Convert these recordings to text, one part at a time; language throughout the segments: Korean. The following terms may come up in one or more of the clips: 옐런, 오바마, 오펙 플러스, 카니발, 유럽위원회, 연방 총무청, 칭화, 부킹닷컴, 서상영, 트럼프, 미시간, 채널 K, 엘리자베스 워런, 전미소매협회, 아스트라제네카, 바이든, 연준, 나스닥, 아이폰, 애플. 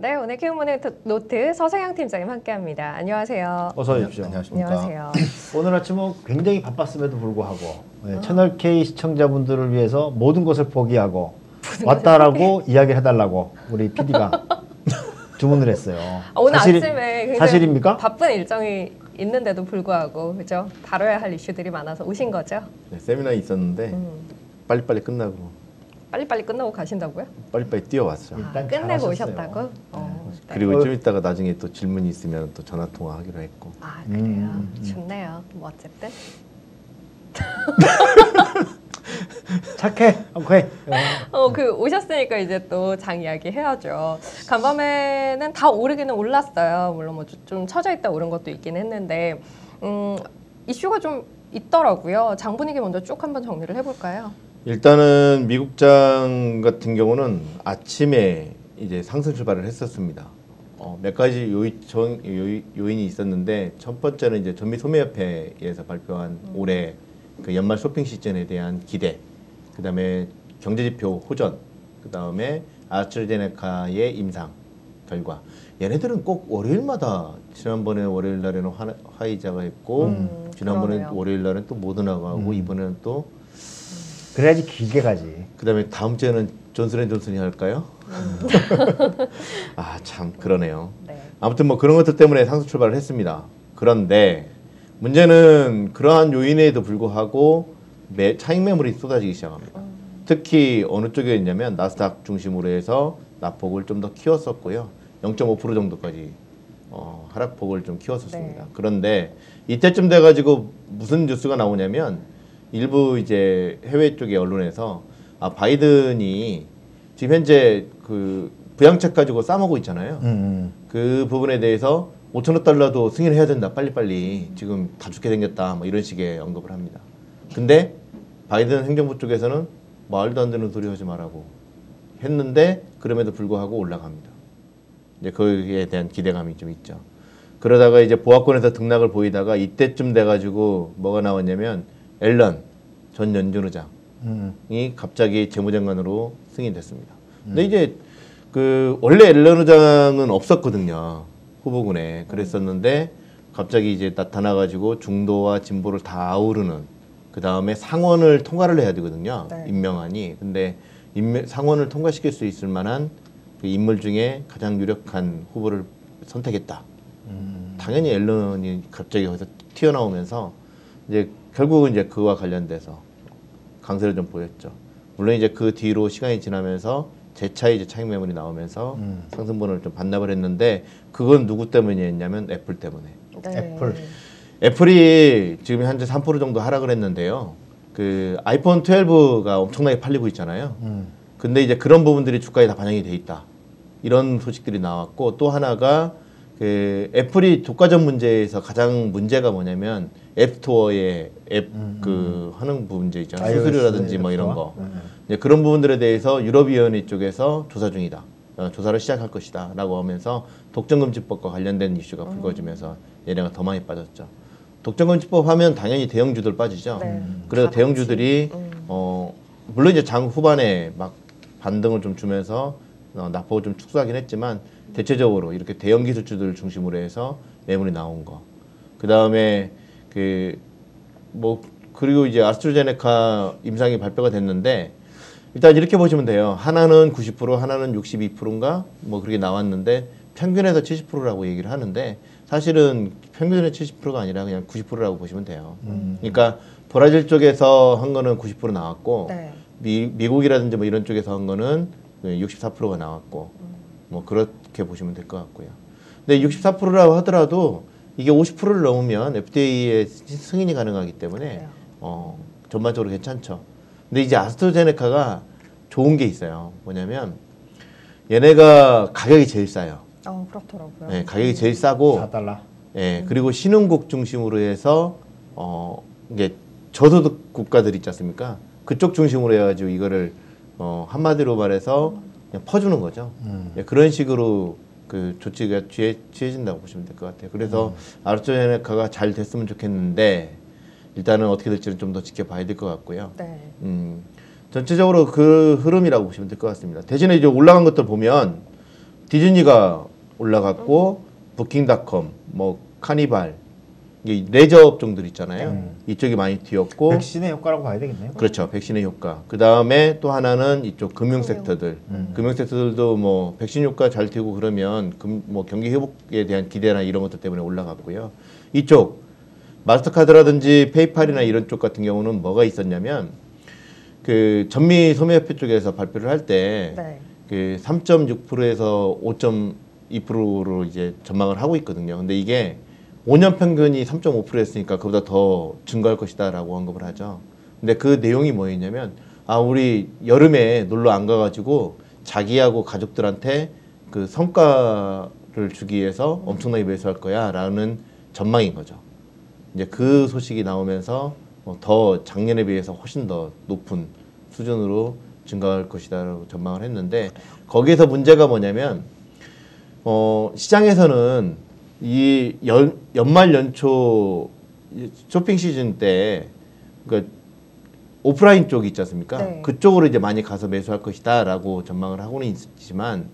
네, 오늘 키움모닝 노트 서상영 팀장님 함께합니다. 안녕하세요. 어서 오십시오. 안녕하십니까. 안녕하세요. 오늘 아침은 굉장히 바빴음에도 불구하고 채널 K 시청자분들을 위해서 모든 것을 포기하고 왔다라고 이야기해달라고 우리 PD가 주문을 했어요. 오늘 아침에 사실입니까? 바쁜 일정이 있는데도 불구하고 그죠? 다뤄야 할 이슈들이 많아서 오신 거죠? 네, 세미나 있었는데 빨리빨리 끝나고. 빨리빨리 끝나고 가신다고요? 빨리빨리 뛰어왔어요. 일단 끝내고 오셨다고? 네. 그리고 좀 이따가 나중에 또 질문이 있으면 또 전화 통화하기로 했고. 아 그래요? 좋네요. 뭐 어쨌든 착해. 오케이. 그 오셨으니까 이제 또 장 이야기 해야죠. 간밤에는 다 오르기는 올랐어요. 물론 뭐 좀 처져 있다 오른 것도 있긴 했는데 이슈가 좀 있더라고요. 장 분위기 먼저 쭉 한번 정리를 해볼까요? 일단은 미국장 같은 경우는 아침에 이제 상승 출발을 했었습니다. 몇 가지 요인이 있었는데 첫 번째는 이제 전미소매협회에서 발표한 올해 그 연말 쇼핑 시즌에 대한 기대, 그 다음에 경제지표 호전, 그 다음에 아스트라제네카의 임상 결과. 얘네들은 꼭 월요일마다 지난번에 월요일 날에는 화이자가 있고 지난번에 월요일 날은 또 모더나가 하고 이번에는 또 그래야지 길게 가지. 그다음에 다음 주에는 존슨앤존슨이 할까요? 아 참 그러네요. 네. 아무튼 뭐 그런 것들 때문에 상승 출발을 했습니다. 그런데 문제는 그러한 요인에도 불구하고 차익 매물이 쏟아지기 시작합니다. 특히 어느 쪽이었냐면 나스닥 중심으로 해서 낙폭을 좀 더 키웠었고요. 0.5% 정도까지 하락폭을 좀 키웠었습니다. 네. 그런데 이때쯤 돼가지고 무슨 뉴스가 나오냐면 일부 이제 해외 쪽의 언론에서 바이든이 지금 현재 그 부양책 가지고 싸먹고 있잖아요. 그 부분에 대해서 5천억 달러도 승인을 해야 된다. 빨리빨리 지금 다 죽게 생겼다. 뭐 이런 식의 언급을 합니다. 근데 바이든 행정부 쪽에서는 말도 안 되는 소리 하지 말라고 했는데 그럼에도 불구하고 올라갑니다. 이제 거기에 대한 기대감이 좀 있죠. 그러다가 이제 보합권에서 등락을 보이다가 이때쯤 돼가지고 뭐가 나왔냐면 옐런 전 연준 의장이 갑자기 재무장관으로 승인됐습니다. 근데 이제 그 원래 옐런 의장은 없었거든요. 후보군에. 그랬었는데 갑자기 이제 나타나가지고 중도와 진보를 다 아우르는 그 다음에 상원을 통과를 해야 되거든요. 네. 임명안이. 근데 상원을 통과시킬 수 있을 만한 그 인물 중에 가장 유력한 후보를 선택했다. 당연히 옐런이 갑자기 거기서 튀어나오면서 이제 결국은 이제 그와 관련돼서 강세를 좀 보였죠. 물론 이제 그 뒤로 시간이 지나면서 재차 이제 차익 매물이 나오면서 상승분을 좀 반납을 했는데 그건 누구 때문이었냐면 애플 때문에. 네. 애플이 지금 현재 3% 정도 하락을 했는데요. 그 아이폰 12가 엄청나게 팔리고 있잖아요. 근데 이제 그런 부분들이 주가에 다 반영이 돼 있다. 이런 소식들이 나왔고 또 하나가 그 애플이 독과점 문제에서 가장 문제가 뭐냐면 앱스토어의 앱 그 하는 문제 있잖아요. 수수료라든지 뭐 이런 거. 이제 그런 부분들에 대해서 유럽위원회 쪽에서 조사 중이다. 조사를 시작할 것이다. 라고 하면서 독점금지법과 관련된 이슈가 불거지면서 얘네가 더 많이 빠졌죠. 독점금지법 하면 당연히 대형주들 빠지죠. 네. 그래서 대형주들이 물론 이제 장 후반에 막 반등을 좀 주면서 낙폭을 좀 축소하긴 했지만 대체적으로 이렇게 대형 기술주들 중심으로 해서 매물이 나온 거. 그다음에 그리고 이제 아스트라제네카 임상이 발표가 됐는데 일단 이렇게 보시면 돼요. 하나는 90%, 하나는 62%인가 뭐 그렇게 나왔는데 평균에서 70%라고 얘기를 하는데 사실은 평균의 70%가 아니라 그냥 90%라고 보시면 돼요. 그러니까 브라질 쪽에서 한 거는 90% 나왔고 네. 미국이라든지 뭐 이런 쪽에서 한 거는 64%가 나왔고 뭐 그렇게 보시면 될 것 같고요. 근데 64%라고 하더라도 이게 50%를 넘으면 FDA의 승인이 가능하기 때문에 전반적으로 괜찮죠. 근데 이제 아스트라제네카가 좋은 게 있어요. 뭐냐면 얘네가 가격이 제일 싸요. 그렇더라고요. 네, 가격이 제일 싸고 4달러. 네, 그리고 신흥국 중심으로 해서 이게 저소득 국가들 있지 않습니까? 그쪽 중심으로 해가지고 이거를 한마디로 말해서 그냥 퍼주는 거죠. 예, 그런 식으로 그 조치가 취해진다고 보시면 될 것 같아요. 그래서 아스트라제네카가 잘 됐으면 좋겠는데 일단은 어떻게 될지는 좀 더 지켜봐야 될 것 같고요. 네. 전체적으로 그 흐름이라고 보시면 될 것 같습니다. 대신에 이제 올라간 것들 보면 디즈니가 올라갔고 부킹닷컴, 뭐 카니발, 레저업종들 있잖아요. 이쪽이 많이 뛰었고. 백신의 효과라고 봐야 되겠네요. 그렇죠. 백신의 효과. 그 다음에 또 하나는 이쪽 금융섹터들. 금융섹터들도 뭐 백신 효과 잘 뛰고 그러면 뭐 경기 회복에 대한 기대나 이런 것들 때문에 올라갔고요. 이쪽 마스터카드라든지 페이팔이나 이런 쪽 같은 경우는 뭐가 있었냐면 그 전미소매협회 쪽에서 발표를 할 때 그 3.6%에서 5.2%로 이제 전망을 하고 있거든요. 근데 이게 5년 평균이 3.5%였으니까 그보다 더 증가할 것이다 라고 언급을 하죠. 근데 그 내용이 뭐였냐면 아 우리 여름에 놀러 안 가가지고 자기하고 가족들한테 그 성과를 주기 위해서 엄청나게 매수할 거야 라는 전망인 거죠. 이제 그 소식이 나오면서 더 작년에 비해서 훨씬 더 높은 수준으로 증가할 것이다 라고 전망을 했는데 거기에서 문제가 뭐냐면 시장에서는 이 연말 연초 쇼핑 시즌 때 그러니까 오프라인 쪽이 있지 않습니까? 그쪽으로 이제 많이 가서 매수할 것이다 라고 전망을 하고는 있지만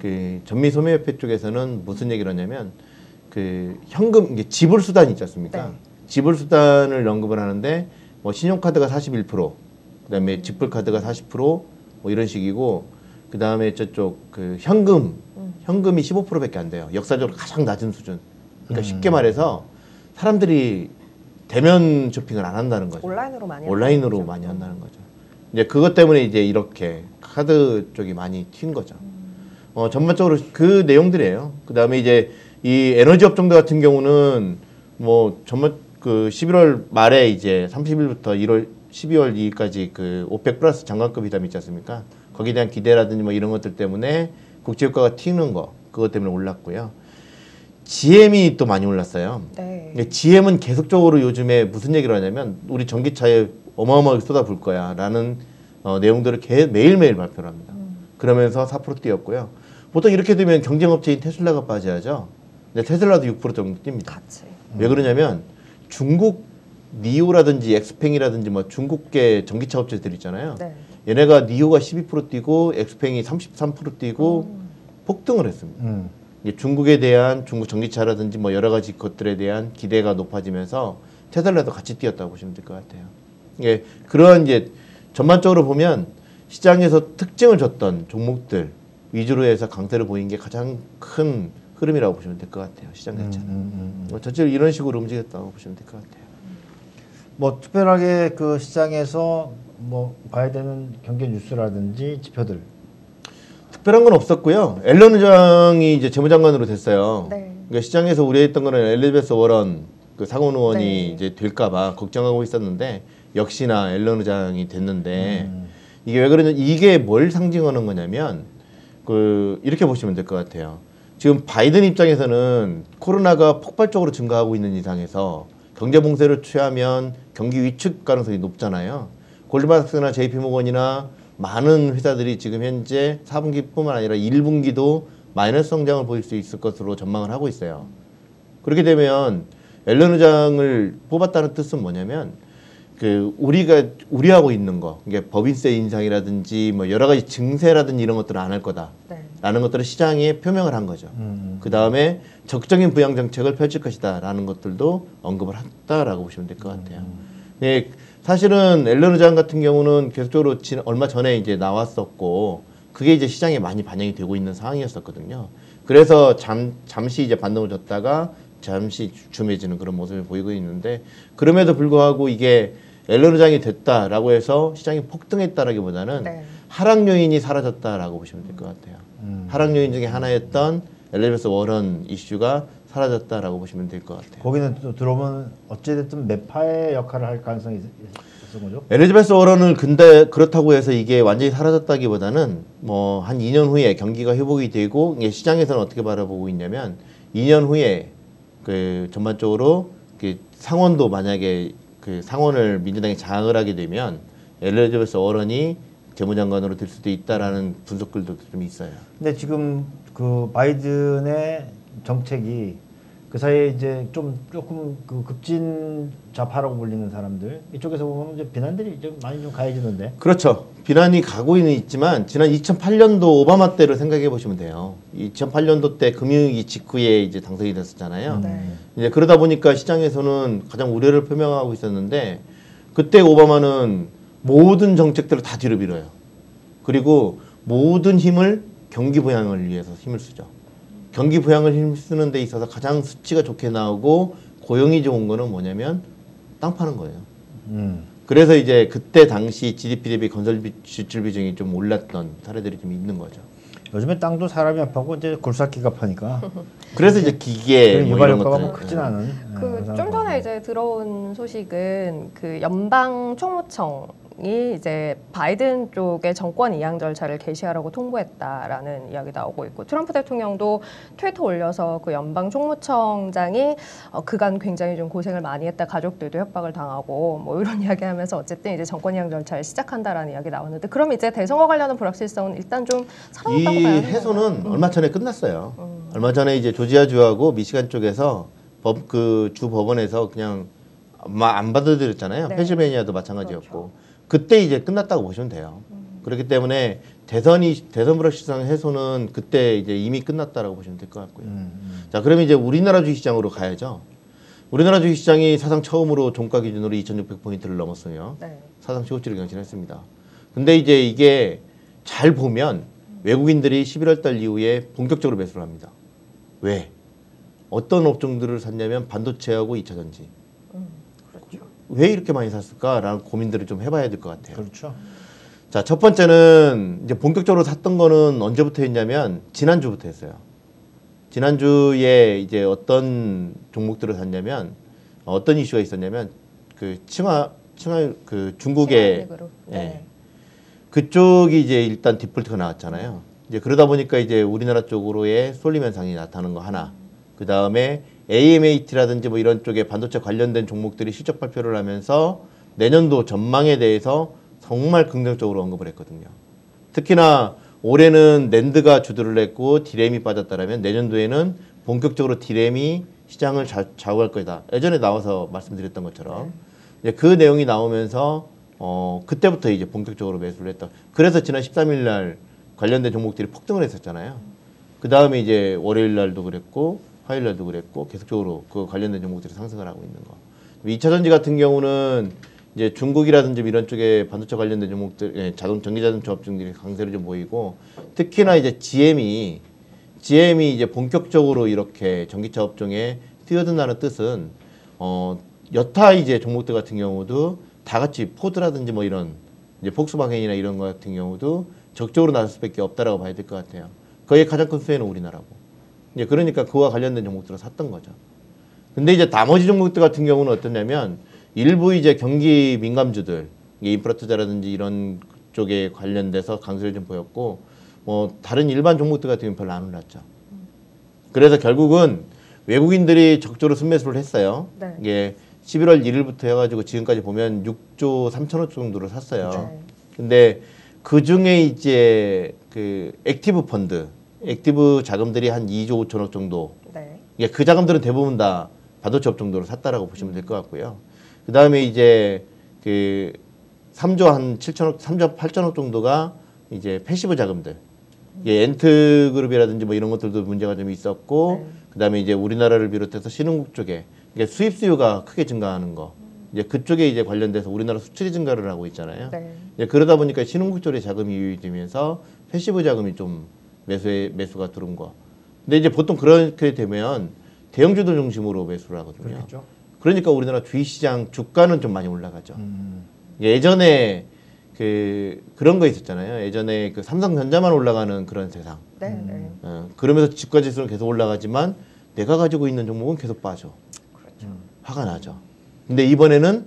그 전미소매협회 쪽에서는 무슨 얘기를 하냐면 그 현금 이게 지불수단이 있지 않습니까? 지불수단을 언급을 하는데 뭐 신용카드가 41%, 그다음에 지불카드가 40% 뭐 이런 식이고 그 다음에 저쪽 그 현금이 15%밖에 안 돼요. 역사적으로 가장 낮은 수준. 그러니까 쉽게 말해서 사람들이 대면 쇼핑을 안 한다는 거죠. 온라인으로 많이 한다는 거죠. 이제 그것 때문에 이제 이렇게 카드 쪽이 많이 튄 거죠. 전반적으로 그 내용들이에요. 그 다음에 이제 이 에너지 업종들 같은 경우는 뭐 전반 그 11월 말에 이제 30일부터 12월 2일까지 그 오펙 플러스 장관급 회담 있지 않습니까? 거기에 대한 기대라든지 뭐 이런 것들 때문에 국제유가가 튀는 거 그것 때문에 올랐고요. GM이 또 많이 올랐어요. GM은 계속적으로 요즘에 무슨 얘기를 하냐면 우리 전기차에 어마어마하게 쏟아부을 거야 라는 내용들을 매일매일 발표를 합니다. 그러면서 4% 뛰었고요. 보통 이렇게 되면 경쟁업체인 테슬라가 빠져야죠. 근데 테슬라도 6% 정도 뜁니다. 같이. 왜 그러냐면 중국 니오라든지 엑스팽이라든지 뭐 중국계 전기차 업체들 있잖아요. 얘네가 니오가 12% 뛰고 엑스팽이 33% 뛰고 폭등을 했습니다. 이게 중국에 대한 중국 전기차라든지 뭐 여러 가지 것들에 대한 기대가 높아지면서 테슬라도 같이 뛰었다고 보시면 될 것 같아요. 예, 그러한 이제 전반적으로 보면 시장에서 특징을 줬던 종목들 위주로 해서 강세를 보인 게 가장 큰 흐름이라고 보시면 될 것 같아요. 시장 자체는. 전체로 이런 식으로 움직였다고 보시면 될 것 같아요. 뭐 특별하게 그 시장에서 뭐 봐야 되는 경제 뉴스라든지 지표들 특별한 건 없었고요. 옐런 의장이 이제 재무장관으로 됐어요. 그러니까 시장에서 우려했던 거는 엘리자베스 워런 그 상원 의원이 이제 될까봐 걱정하고 있었는데 역시나 옐런 의장이 됐는데 이게 왜 그러냐? 이게 뭘 상징하는 거냐면 그 이렇게 보시면 될 것 같아요. 지금 바이든 입장에서는 코로나가 폭발적으로 증가하고 있는 이상에서 경제 봉쇄를 취하면 경기 위축 가능성이 높잖아요. 골드만삭스나 JP모건이나 많은 회사들이 지금 현재 4분기뿐만 아니라 1분기도 마이너스 성장을 보일 수 있을 것으로 전망을 하고 있어요. 그렇게 되면 옐런 의장을 뽑았다는 뜻은 뭐냐면 그 우리가 우려하고 있는 거, 이게 법인세 인상이라든지 뭐 여러 가지 증세라든지 이런 것들을 안 할 거다라는 것들을 시장에 표명을 한 거죠. 그 다음에 적극적인 부양 정책을 펼칠 것이다라는 것들도 언급을 했다라고 보시면 될 것 같아요. 예, 사실은 옐런 의장 같은 경우는 계속적으로 얼마 전에 이제 나왔었고 그게 이제 시장에 많이 반영이 되고 있는 상황이었었거든요. 그래서 잠시 이제 반등을 줬다가 잠시 주춤해지는 그런 모습을 보이고 있는데 그럼에도 불구하고 이게 옐런 의장이 됐다라고 해서 시장이 폭등했다라기보다는 하락 요인이 사라졌다라고 보시면 될 것 같아요. 하락 요인 중에 하나였던 엘리자베스 워런 이슈가 사라졌다라고 보시면 될 것 같아요. 거기는 또 들어오면 어찌됐든 매파의 역할을 할 가능성이 있는 거죠? 엘리자베스 워런을 근데 그렇다고 해서 이게 완전히 사라졌다기보다는 뭐 한 2년 후에 경기가 회복이 되고 시장에서는 어떻게 바라보고 있냐면 2년 후에 그 전반적으로 그 상원도 만약에 그 상원을 민주당이 장악을 하게 되면 엘리자베스 워런이 재무장관으로 될 수도 있다라는 분석들도 좀 있어요. 근데 지금 그 바이든의 정책이 그 사이에 이제 조금 그 급진 좌파라고 불리는 사람들 이쪽에서 보면 이제 비난들이 좀 많이 좀 가해지는데. 그렇죠. 비난이 가고는 있지만 지난 2008년도 오바마 때를 생각해 보시면 돼요. 2008년도 때 금융위기 직후에 이제 당선이 됐었잖아요. 네. 이제 그러다 보니까 시장에서는 가장 우려를 표명하고 있었는데 그때 오바마는 모든 정책들을 다 뒤로 밀어요. 그리고 모든 힘을 경기 부양을 위해서 힘을 쓰죠. 경기 부양을 힘쓰는 데 있어서 가장 수치가 좋게 나오고 고용이 좋은 거는 뭐냐면 땅 파는 거예요. 그래서 이제 그때 당시 GDP 대비 건설비 지출 비중이 좀 올랐던 사례들이 좀 있는 거죠. 요즘에 땅도 사람이 안 파고 이제 굴삭기가 파니까. 그래서 이제 기계 뭐 유발 효과가 뭐 크진 않은. 그 좀 전에 이제 들어온 소식은 그 연방 총무청. 이 이제 바이든 쪽의 정권 이양 절차를 개시하라고 통보했다라는 이야기 나오고 있고 트럼프 대통령도 트위터 올려서 그 연방 총무청장이 그간 굉장히 좀 고생을 많이 했다 가족들도 협박을 당하고 뭐 이런 이야기하면서 어쨌든 이제 정권 이양 절차를 시작한다라는 이야기 나왔는데 그럼 이제 대선과 관련한 불확실성은 일단 좀 사라졌다고 봐야 되나요? 이 해소는 얼마 전에 끝났어요. 얼마 전에 이제 조지아주하고 미시간 쪽에서 주 법원에서 그냥 안 받아들였잖아요. 네. 펜실베니아도 마찬가지였고. 그렇죠. 그때 이제 끝났다고 보시면 돼요. 그렇기 때문에 대선 불확실성 해소는 그때 이제 이미 끝났다라고 보시면 될 것 같고요. 자, 그러면 이제 우리나라 주식시장으로 가야죠. 우리나라 주식시장이 사상 처음으로 종가 기준으로 2,600포인트를 넘었으며 네. 사상 최고치를 경신했습니다. 근데 이제 이게 잘 보면 외국인들이 11월 달 이후에 본격적으로 매수를 합니다. 왜? 어떤 업종들을 샀냐면 반도체하고 2차 전지. 왜 이렇게 많이 샀을까라는 고민들을 좀 해봐야 될 것 같아요. 그렇죠. 자, 첫 번째는 이제 본격적으로 샀던 거는 언제부터 했냐면 지난주부터 했어요. 지난주에 이제 어떤 종목들을 샀냐면 어떤 이슈가 있었냐면 그 칭화 그 중국의 네. 네. 그쪽이 이제 일단 디폴트가 나왔잖아요. 이제 그러다 보니까 이제 우리나라 쪽으로의 쏠림 현상이 나타나는 거 하나. 그 다음에 AMAT라든지 뭐 이런 쪽에 반도체 관련된 종목들이 실적 발표를 하면서 내년도 전망에 대해서 정말 긍정적으로 언급을 했거든요. 특히나 올해는 낸드가 주도를 했고 디램이 빠졌다라면 내년도에는 본격적으로 디램이 시장을 좌우할 거다. 예전에 나와서 말씀드렸던 것처럼 이제 그 내용이 나오면서 그때부터 이제 본격적으로 매수를 했다. 그래서 지난 13일 날 관련된 종목들이 폭등을 했었잖아요. 그 다음에 이제 월요일 날도 그랬고 화요일 날도 그랬고 계속적으로 그 관련된 종목들이 상승을 하고 있는 거. 2차 전지 같은 경우는 이제 중국이라든지 이런 쪽에 반도체 관련된 종목들, 예, 전기자동차 업종들이 강세를 좀 보이고 특히나 이제 GM이 이제 본격적으로 이렇게 전기차 업종에 뛰어든다는 뜻은 여타 이제 종목들 같은 경우도 다 같이 포드라든지 뭐 이런 이제 폭스바겐이나 이런 거 같은 경우도 적극적으로 나설 수밖에 없다라고 봐야 될 것 같아요. 거기에 가장 큰 수혜는 우리나라고. 이제 그러니까 그와 관련된 종목들을 샀던 거죠. 근데 이제 나머지 종목들 같은 경우는 어떠냐면 일부 이제 경기 민감주들, 인프라 투자라든지 이런 쪽에 관련돼서 강세를 좀 보였고, 뭐 다른 일반 종목들 같은 경우는 별로 안 올랐죠. 그래서 결국은 외국인들이 적절히 순매수를 했어요. 네. 이게 11월 1일부터 해가지고 지금까지 보면 6조 3천억 정도를 샀어요. 네. 근데 그 중에 이제 그 액티브 펀드. 액티브 자금들이 한 2조 5천억 정도. 네. 예, 그 자금들은 대부분 다 반도체 업종도로 샀다라고 보시면 될 것 같고요. 그 다음에 이제 그 3조 한 7천억, 3조 8천억 정도가 이제 패시브 자금들. 예, 엔트그룹이라든지 뭐 이런 것들도 문제가 좀 있었고, 네. 그 다음에 이제 우리나라를 비롯해서 신흥국 쪽에 그러니까 수입 수요가 크게 증가하는 거. 이제 그쪽에 이제 관련돼서 우리나라 수출이 증가를 하고 있잖아요. 네. 예, 그러다 보니까 신흥국 쪽에 자금이 유입되면서 패시브 자금이 좀 매수가 들어온 거. 근데 이제 보통 그렇게 되면 대형주들 중심으로 매수를 하거든요. 그렇겠죠. 그러니까 우리나라 주식시장 주가는 좀 많이 올라가죠. 예전에 그런 거 있었잖아요. 예전에 그 삼성전자만 올라가는 그런 세상. 네, 그러면서 주가지수는 계속 올라가지만 내가 가지고 있는 종목은 계속 빠져. 그렇죠. 화가 나죠. 근데 이번에는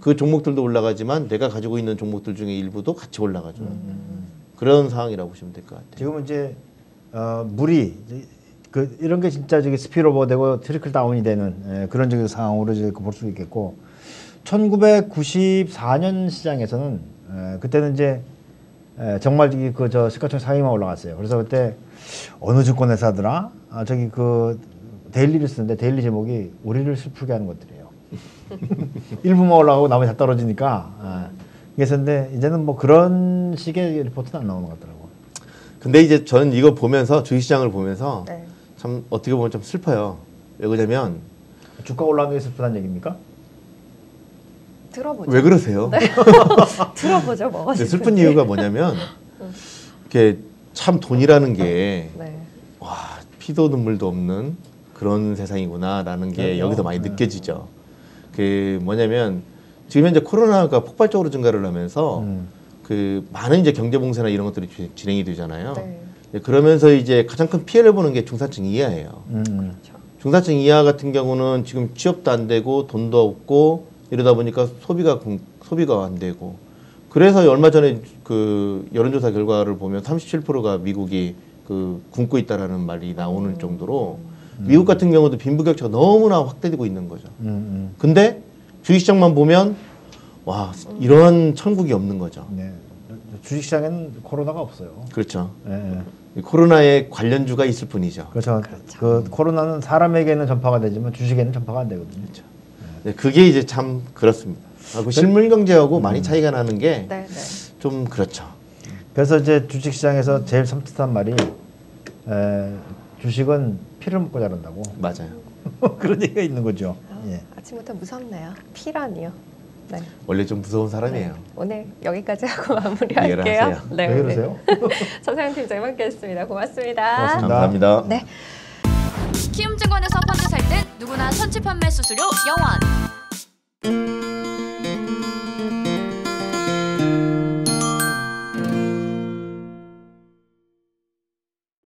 그 종목들도 올라가지만 내가 가지고 있는 종목들 중에 일부도 같이 올라가죠. 그런 상황이라고 보시면 될 것 같아요. 지금 이제 물이 이런 게 진짜 저기 스피로버되고 트리클 다운이 되는 그런 적인 상황으로 이제 볼 수 있겠고 1994년 시장에서는 그때는 이제 정말 저기 시가총 상위만 올라갔어요. 그래서 그때 어느 증권회사더라 저기 그 데일리를 쓰는데 데일리 제목이 우리를 슬프게 하는 것들이에요. 일부만 올라가고 나머지 다 떨어지니까. 아, 그래서 근데 이제는 뭐 그런 식의 리포트는 안 나오는 것 같더라고요. 근데 이제 저는 이거 보면서 주식시장을 보면서 네. 참 어떻게 보면 좀 슬퍼요. 왜 그러냐면 주가 올라가는 게 슬프다는 얘기입니까? 들어보죠. 왜 그러세요? 네. 들어보죠. 뭐 슬픈 게. 이유가 뭐냐면 이렇게 참 돈이라는 게 네. 와, 피도 눈물도 없는 그런 세상이구나라는 게 네. 여기서 많이 네. 느껴지죠. 그 뭐냐면 지금 현재 코로나가 폭발적으로 증가를 하면서 그 많은 이제 경제봉쇄나 이런 것들이 진행이 되잖아요. 네. 그러면서 이제 가장 큰 피해를 보는 게 중산층 이하예요. 그렇죠. 중산층 이하 같은 경우는 지금 취업도 안 되고 돈도 없고 이러다 보니까 소비가 안 되고 그래서 얼마 전에 그 여론조사 결과를 보면 37%가 미국이 그 굶고 있다라는 말이 나오는 정도로 미국 같은 경우도 빈부격차가 너무나 확대되고 있는 거죠. 근데 주식시장만 보면 와 이런 천국이 없는 거죠. 네. 주식시장에는 코로나가 없어요. 그렇죠. 네. 코로나에 관련주가 있을 뿐이죠. 그렇죠. 그렇죠. 그 코로나는 사람에게는 전파가 되지만 주식에는 전파가 안 되거든요. 그렇죠. 네. 그게 이제 참 그렇습니다. 아, 그 실물 경제하고 많이 차이가 나는 게 네, 네. 좀 그렇죠. 그래서 이제 주식시장에서 제일 섬뜩한 말이 주식은 피를 먹고 자란다고. 맞아요. 그런 얘기가 있는 거죠. 아, 예. 아침부터 무섭네요. 피라니요. 네. 원래 좀 무서운 사람이에요. 네. 오늘 여기까지 하고 마무리할게요. 네, 왜 그러세요? 서상영 팀장님 함께했습니다. 고맙습니다. 고맙습니다. 감사합니다. 네. 키움증권에서 펀드 살 땐 누구나 선취 판매 수수료 0원.